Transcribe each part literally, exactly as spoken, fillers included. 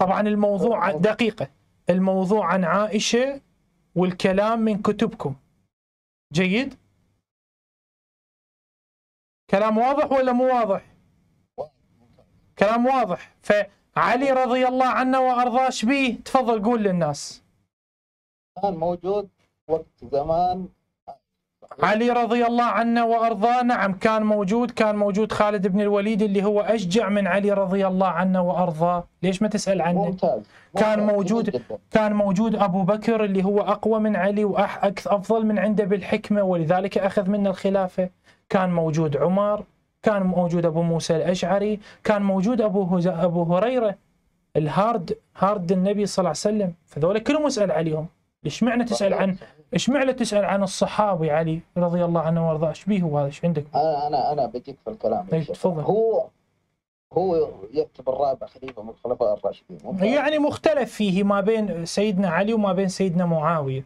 طبعا الموضوع دقيقة، الموضوع عن عائشة والكلام من كتبكم. جيد، كلام واضح ولا مو واضح؟ كلام واضح. فعلي رضي الله عنه وأرضاه شبيه، تفضل قول للناس. كان موجود وقت زمان علي رضي الله عنه وأرضاه، نعم كان موجود، كان موجود خالد بن الوليد اللي هو أشجع من علي رضي الله عنه وأرضاه، ليش ما تسأل عنه؟ ممتاز. كان موجود، كان موجود أبو بكر اللي هو أقوى من علي وأح أكثر أفضل من عنده بالحكمة ولذلك أخذ منه الخلافة، كان موجود عمر، كان موجود أبو موسى الأشعري، كان موجود أبو أبو هريرة الهارد هارد النبي صلى الله عليه وسلم، فذولا كلهم اسأل عليهم. ايش معنى تسأل عن ايش معنى تسأل عن الصحابي علي رضي الله عنه وارضاه؟ ايش بيه هو هذا؟ ايش عندك؟ انا انا انا بجيك في الكلام. تفضل. هو هو يعتبر الرابع خليفة من الخلفاء الراشدين، يعني مختلف فيه ما بين سيدنا علي وما بين سيدنا معاوية.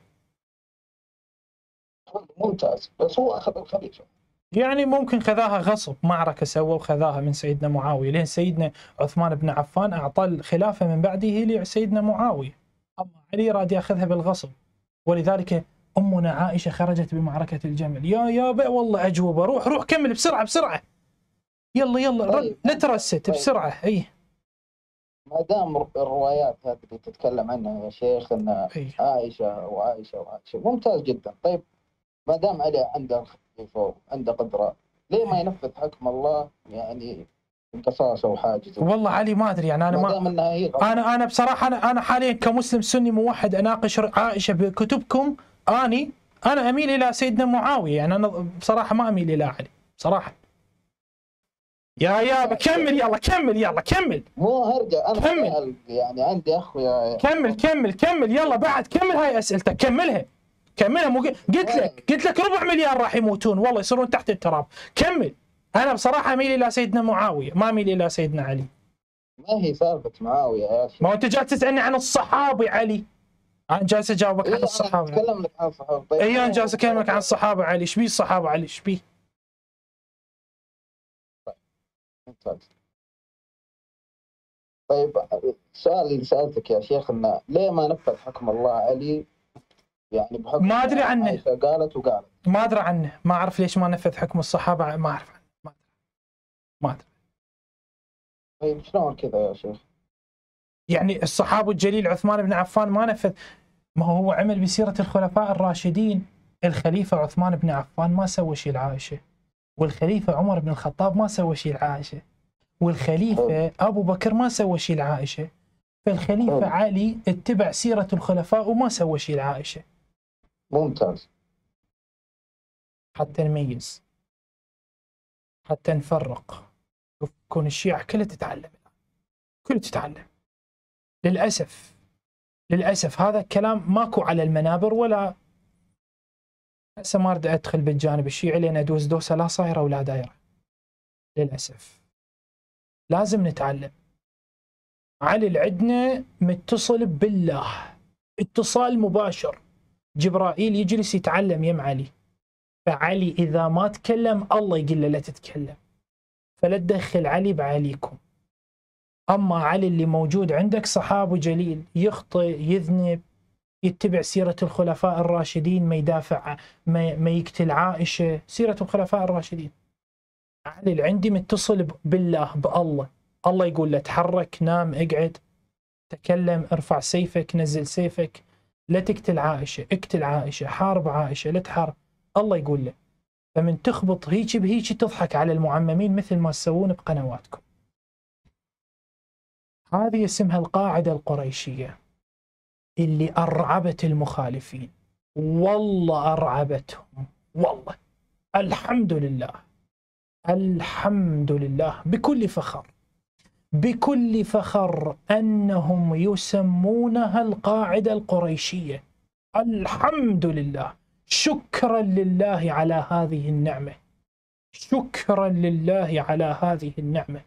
ممتاز، بس هو اخذ الخليفة. يعني ممكن خذاها غصب، معركة سووا وخذاها من سيدنا معاوية، لأن سيدنا عثمان بن عفان أعطى الخلافة من بعده لسيدنا معاوية، أما علي راد يأخذها بالغصب، ولذلك أمنا عائشة خرجت بمعركة الجمل. يا يابا والله أجوبة، روح روح كمل بسرعة بسرعة، يلا يلا لا ترست بسرعة. أي ما دام الروايات هذه اللي تتكلم عنها يا شيخ أن عائشة وعائشة وعائشة، ممتاز جدا. طيب ما دام علي عنده فوق عنده قدرة، ليه ما ينفذ حكم الله يعني قصاصه وحاجته؟ والله علي ما ادري، يعني انا ما, ما انا انا بصراحه انا انا حاليا كمسلم سني موحد اناقش عائشه بكتبكم، اني انا اميل الى سيدنا معاويه، يعني انا بصراحه ما اميل الى علي بصراحه. يا يابا كمل يلا كمل يلا كمل، مو هرجع انا كمل. يعني عندي اخويا كمل كمل كمل يلا بعد كمل هاي اسئلتك كملها كملها. مو قلت لك قلت لك ربع مليار راح يموتون والله يصيرون تحت التراب. كمل. انا بصراحه اميل الى سيدنا معاويه، ما اميل الى سيدنا علي. ما هي سالفه معاويه يا اخي؟ ما انت جالس تسالني عن الصحابي علي. انا جالس اجاوبك عن الصحابه. إيه اتكلم لك عن الصحابه. طيب اي انا جالس اكلمك عن الصحابه علي، ايش بيه الصحابه علي؟ ايش بيه؟ طيب طيب السؤال اللي سالتك يا شيخ انه ليه ما نفذ حكم الله علي؟ يعني بحكم ما ادري عنه، قالت وقالت ما ادري عنه، ما اعرف ليش ما نفذ حكم الصحابه، ما اعرف عنه، ما ادري ما ادري. طيب شلون كذا يا شيخ؟ يعني الصحابي الجليل عثمان بن عفان ما نفذ، ما هو عمل بسيره الخلفاء الراشدين. الخليفه عثمان بن عفان ما سوى شيء لعائشه، والخليفه عمر بن الخطاب ما سوى شيء لعائشه، والخليفه ابو بكر ما سوى شيء لعائشه، فالخليفه علي اتبع سيره الخلفاء وما سوى شيء لعائشه. ممتاز. حتى نميز، حتى نفرق. كون الشيعة كلها تتعلم، كلها تتعلم للأسف، للأسف هذا الكلام ماكو على المنابر. ولا هسه ما أريد أدخل بالجانب الشيعي لأن أدوس دوسة لا صايرة ولا دايرة، للأسف لازم نتعلم. علي العدنة متصل بالله اتصال مباشر، جبرائيل يجلس يتعلم يم علي، فعلي إذا ما تكلم الله يقول له لا تتكلم، فلا تدخل علي بعليكم. أما علي اللي موجود عندك صحابه جليل، يخطئ يذنب يتبع سيرة الخلفاء الراشدين، ما يدافع ما, ما يقتل عائشة، سيرة الخلفاء الراشدين. علي اللي عندي متصل بالله بالله، الله يقول له تحرك، نام، اقعد، تكلم، ارفع سيفك، نزل سيفك، لا تقتل عائشة، اقتل عائشة، حارب عائشة، لا تحارب، الله يقول له. فمن تخبط هيجي بهيجي تضحك على المعممين مثل ما تسوون بقنواتكم. هذه اسمها القاعدة القريشية اللي أرعبت المخالفين، والله أرعبتهم، والله الحمد لله، الحمد لله بكل فخر، بكل فخر أنهم يسمونها القاعدة القريشية، الحمد لله، شكرا لله على هذه النعمة، شكرا لله على هذه النعمة.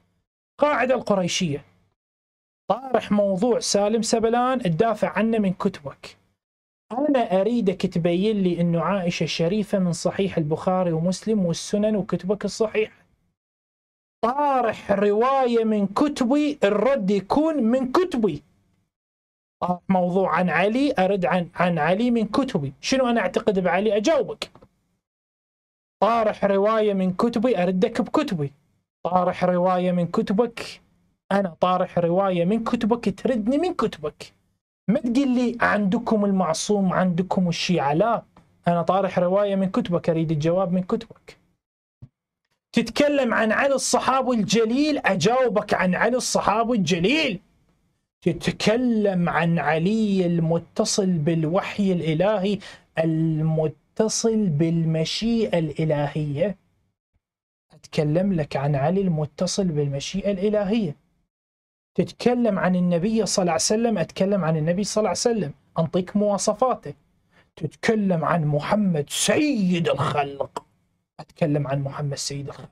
قاعدة القريشية، طارح موضوع سالم سبلان تدافع عنه من كتبك. أنا أريدك تبين لي أنه عائشة شريفة من صحيح البخاري ومسلم والسنن وكتبك الصحيحة. طارح رواية من كتبي، الرد يكون من كتبي، موضوع عن علي أرد عن, عن علي من كتبي، شنو أنا أعتقد بعلي أجاوبك. طارح رواية من كتبي أردك بكتبي، طارح رواية من كتبك، أنا طارح رواية من كتبك تردني من كتبك. ما تقول لي عندكم المعصوم عندكم الشيعة، لا، أنا طارح رواية من كتبك أريد الجواب من كتبك. تتكلم عن علي الصحابي الجليل أجاوبك عن علي الصحابي الجليل. تتكلم عن علي المتصل بالوحي الإلهي المتصل بالمشيئة الإلهية، أتكلم لك عن علي المتصل بالمشيئة الإلهية. تتكلم عن النبي صلى الله عليه وسلم، أتكلم عن النبي صلى الله عليه وسلم، أنطيك مواصفاته. تتكلم عن محمد سيد الخلق، أتكلم عن محمد سيد الخلق.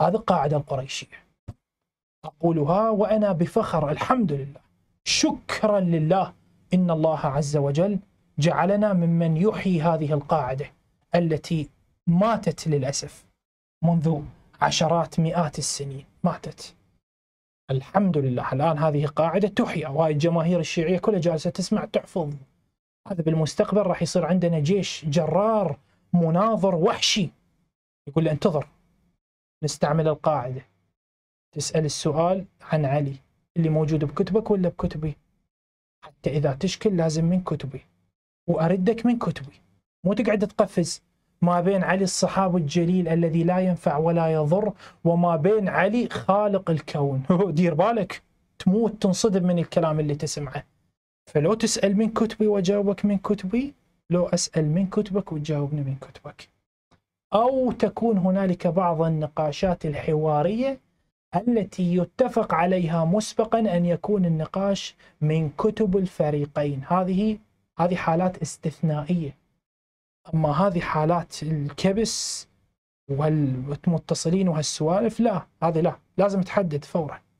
هذه القاعدة القريشية، أقولها وأنا بفخر، الحمد لله، شكرا لله إن الله عز وجل جعلنا ممن يحيي هذه القاعدة التي ماتت للأسف منذ عشرات مئات السنين، ماتت الحمد لله. الآن هذه قاعدة تحيا، وهاي الجماهير الشيعية كلها جالسة تسمع تحفظ. هذا بالمستقبل راح يصير عندنا جيش جرار مناظر وحشي يقول له انتظر نستعمل القاعدة، تسأل السؤال عن علي اللي موجود بكتبك ولا بكتبي، حتى إذا تشكل لازم من كتبي وأردك من كتبي، مو تقعد تقفز ما بين علي الصحابي الجليل الذي لا ينفع ولا يضر وما بين علي خالق الكون. دير بالك تموت تنصدم من الكلام اللي تسمعه. فلو تسأل من كتبي وجاوبك من كتبي، لو أسأل من كتبك وتجاوبني من كتبك. أو تكون هنالك بعض النقاشات الحوارية التي يتفق عليها مسبقا أن يكون النقاش من كتب الفريقين. هذه هذه حالات استثنائية، أما هذه حالات الكبس والمتصلين وهالسوالف لا، هذه لا، لازم تحدد فورا.